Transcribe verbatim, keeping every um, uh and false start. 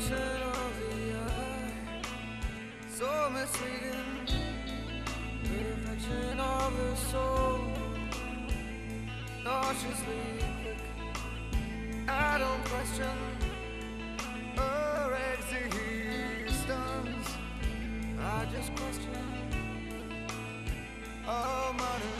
reflection of the eye, so misleading. The reflection of the soul, cautiously quick. I don't question her existence, I just question all modern